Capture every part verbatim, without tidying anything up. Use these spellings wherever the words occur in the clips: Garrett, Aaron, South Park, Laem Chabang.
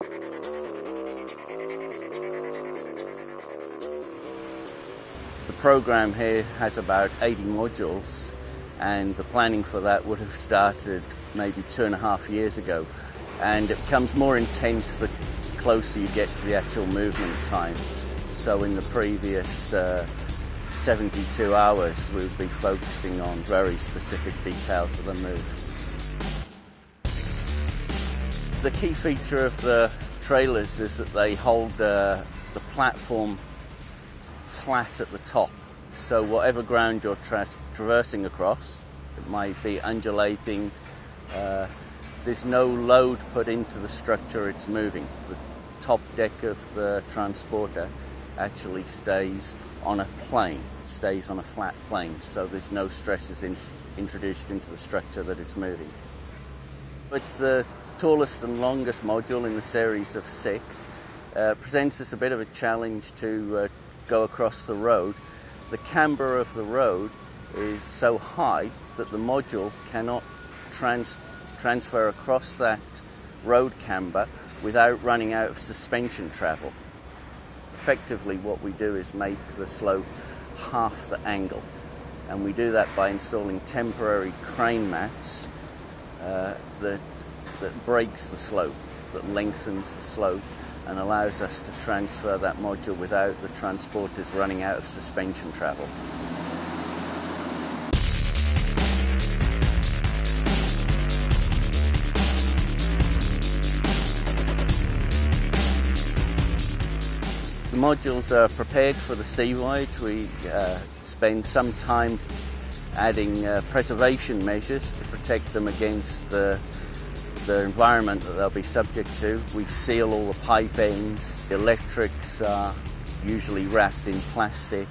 The program here has about eighty modules, and the planning for that would have started maybe two and a half years ago, and it becomes more intense the closer you get to the actual movement time. So in the previous uh, seventy-two hours we'll be focusing on very specific details of the move. The key feature of the trailers is that they hold uh, the platform flat at the top, so whatever ground you're tra traversing across, it might be undulating, uh, there's no load put into the structure it's moving. The top deck of the transporter actually stays on a plane, stays on a flat plane, so there's no stresses in introduced into the structure that it's moving. It's the tallest and longest module in the series of six. Uh, presents us a bit of a challenge to uh, go across the road. The camber of the road is so high that the module cannot trans transfer across that road camber without running out of suspension travel. Effectively, what we do is make the slope half the angle, and we do that by installing temporary crane mats uh, that, that breaks the slope, that lengthens the slope, and allows us to transfer that module without the transporters running out of suspension travel. The modules are prepared for the sea voyage. We uh, spend some time adding uh, preservation measures to protect them against the, the environment that they'll be subject to. We seal all the pipe ends. The electrics are usually wrapped in plastic.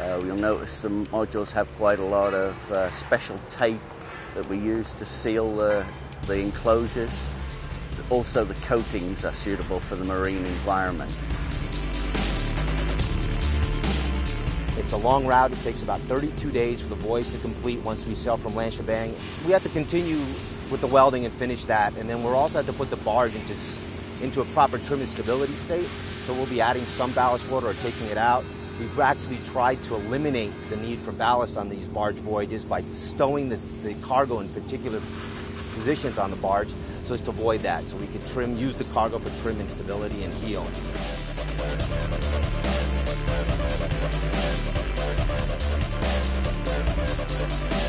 Uh, you'll notice the modules have quite a lot of uh, special tape that we use to seal the, the enclosures. Also, the coatings are suitable for the marine environment. It's a long route. It takes about thirty-two days for the voyage to complete once we sail from Laem Chabang. We have to continue with the welding and finish that, and then we'll also have to put the barge into, into a proper trim and stability state. So we'll be adding some ballast water or taking it out. We've actually tried to eliminate the need for ballast on these barge voyages by stowing this, the cargo in particular positions on the barge, so as to avoid that. So we can trim, use the cargo for trim and stability and healing. We'll be right back.